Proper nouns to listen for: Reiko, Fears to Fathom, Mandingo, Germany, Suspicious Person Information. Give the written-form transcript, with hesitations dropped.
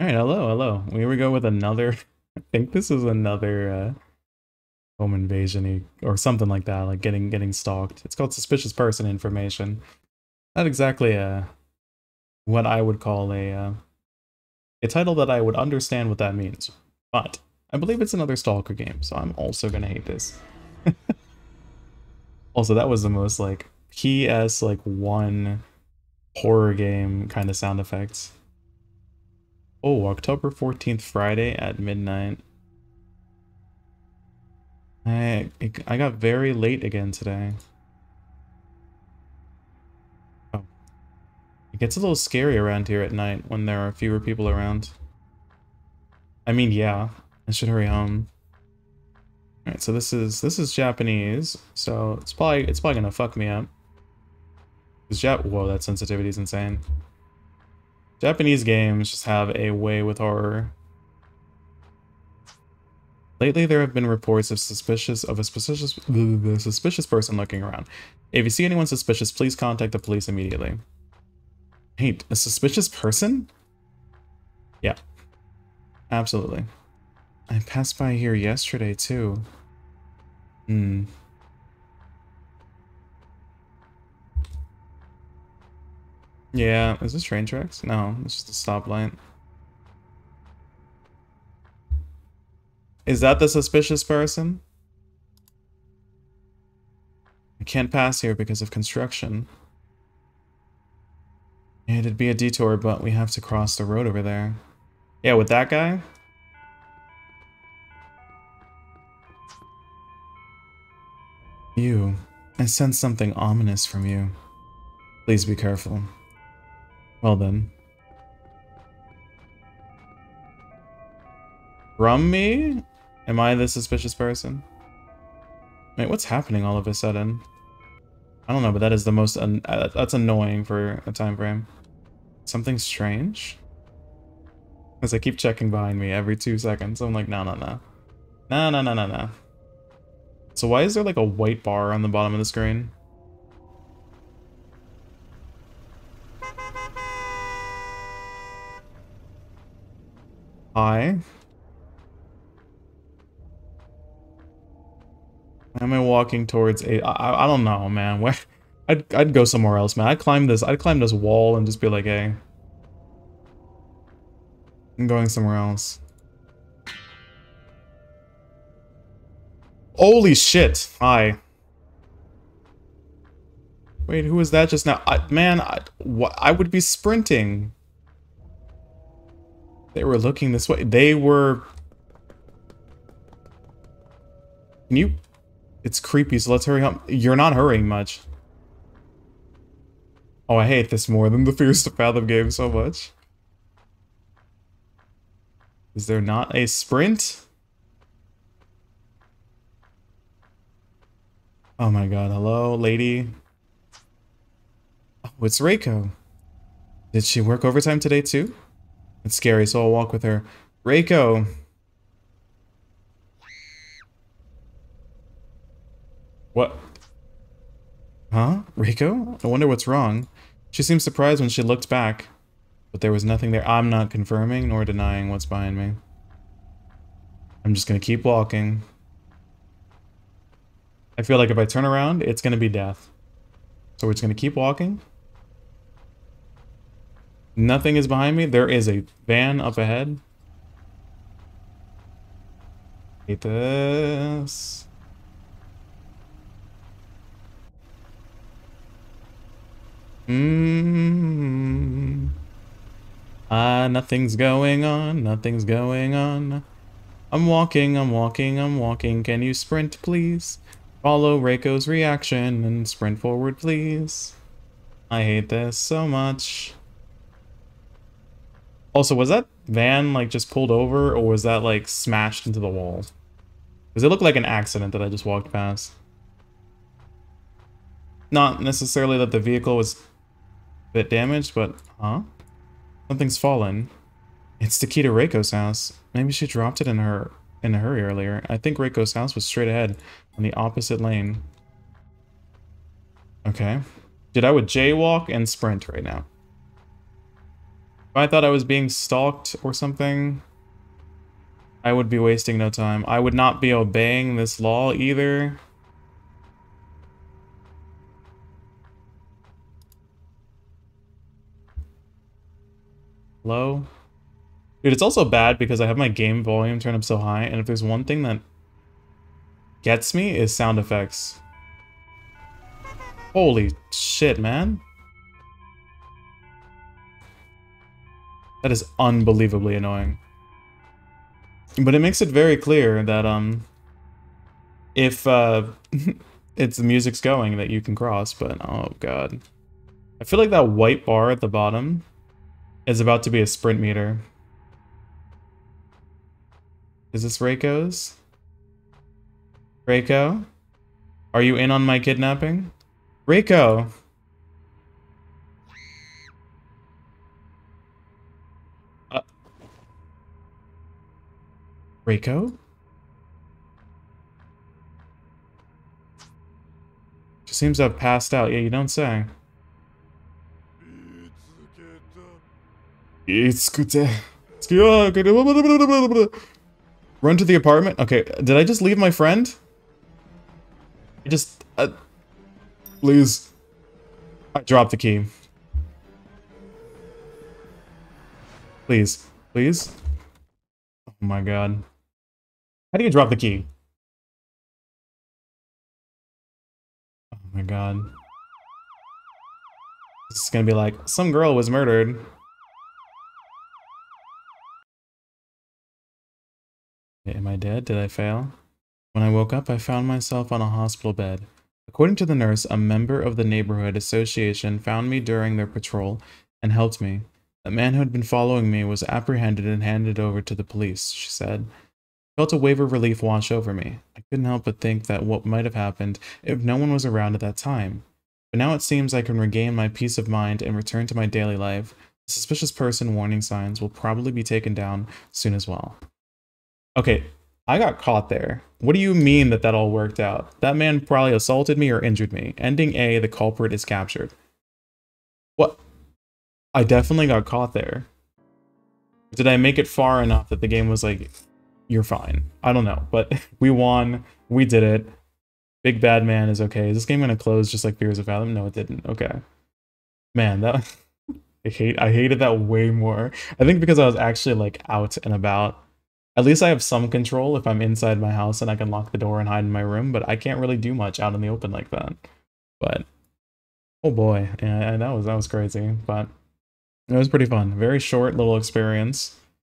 All right, hello. Here we go with another. I think this is another home invasion-y or something like that, like getting stalked. It's called Suspicious Person Information. Not exactly what I would call a title that I would understand what that means, but I believe it's another stalker game, so I'm also gonna hate this. Also, that was the most like PS like one horror game kind of sound effects. Oh, October 14th, Friday at midnight. I got very late again today. Oh. It gets a little scary around here at night when there are fewer people around. I mean, yeah, I should hurry home. All right, so this is Japanese, so it's probably gonna fuck me up. Whoa, that sensitivity is insane. Japanese games just have a way with horror. Lately, there have been reports of a suspicious person looking around. If you see anyone suspicious, please contact the police immediately. Hey, a suspicious person? Yeah, absolutely. I passed by here yesterday too. Hmm. Yeah, is this train tracks? No, it's just a stoplight. Is that the suspicious person? I can't pass here because of construction. It'd be a detour, but we have to cross the road over there. Yeah, with that guy? You. I sense something ominous from you. Please be careful. Well then. From me? Am I the suspicious person? Wait, what's happening all of a sudden? I don't know, but that is the most that's annoying for a time frame. Something strange? Because I keep checking behind me every 2 seconds. I'm like, no. No. So why is there like a white bar on the bottom of the screen? Hi. Why am I walking towards a... I don't know, man. Where, I'd go somewhere else, man. I'd climb this wall and just be like, hey. I'm going somewhere else. Holy shit. Hi. Wait, who was that just now? I would be sprinting. They were looking this way. They were... Can you... It's creepy, so let's hurry home. You're not hurrying much. Oh, I hate this more than the Fears to Fathom game so much. Is there not a sprint? Oh my god, hello, lady. Oh, it's Reiko. Did she work overtime today too? It's scary, so I'll walk with her. Reiko! What? Huh? Reiko? I wonder what's wrong. She seemed surprised when she looked back, but there was nothing there. I'm not confirming nor denying what's behind me. I'm just gonna keep walking. I feel like if I turn around, it's gonna be death. So we're just gonna keep walking. Nothing is behind me. There is a van up ahead. Hate this. Nothing's going on, nothing's going on. I'm walking. Can you sprint, please? Follow Reiko's reaction and sprint forward, please. I hate this so much. Also, was that van, like, just pulled over, or was that, like, smashed into the wall? Does it look like an accident that I just walked past? Not necessarily that the vehicle was... bit damaged, but huh? Something's fallen. It's the key to Reiko's house. Maybe she dropped it in a hurry earlier. I think Reiko's house was straight ahead on the opposite lane. Okay. Dude, I would jaywalk and sprint right now. If I thought I was being stalked or something, I would be wasting no time. I would not be obeying this law either. Hello? Dude, it's also bad because I have my game volume turned up so high, and if there's one thing that gets me, is sound effects. Holy shit, man. That is unbelievably annoying. But it makes it very clear that, if, it's the music's going that you can cross, but oh god. I feel like that white bar at the bottom is about to be a sprint meter. Is this Reiko's? Reiko? Are you in on my kidnapping? Reiko! Reiko? She seems to have passed out. Yeah, you don't say. Run to the apartment? Okay, did I just leave my friend? I just... please. I dropped the key. Please. Please? Oh my god. How do you drop the key? Oh my god. This is gonna be like, some girl was murdered. Am I dead? Did I fail? When I woke up, I found myself on a hospital bed. According to the nurse, a member of the neighborhood association found me during their patrol and helped me. A man who had been following me was apprehended and handed over to the police, she said. I felt a wave of relief wash over me. I couldn't help but think that what might have happened if no one was around at that time. But now it seems I can regain my peace of mind and return to my daily life. The suspicious person warning signs will probably be taken down soon as well. Okay, I got caught there. What do you mean that that all worked out? That man probably assaulted me or injured me. Ending A, the culprit is captured. What? I definitely got caught there. Did I make it far enough that the game was like... You're fine. I don't know, but we won. We did it. Big bad man is okay. Is this game gonna close just like Fears of Fathom? No, it didn't. Okay. Man, that I hated that way more. I think because I was actually like out and about. At least I have some control if I'm inside my house and I can lock the door and hide in my room, but I can't really do much out in the open like that. But oh boy, yeah, that was crazy. But it was pretty fun. Very short little experience.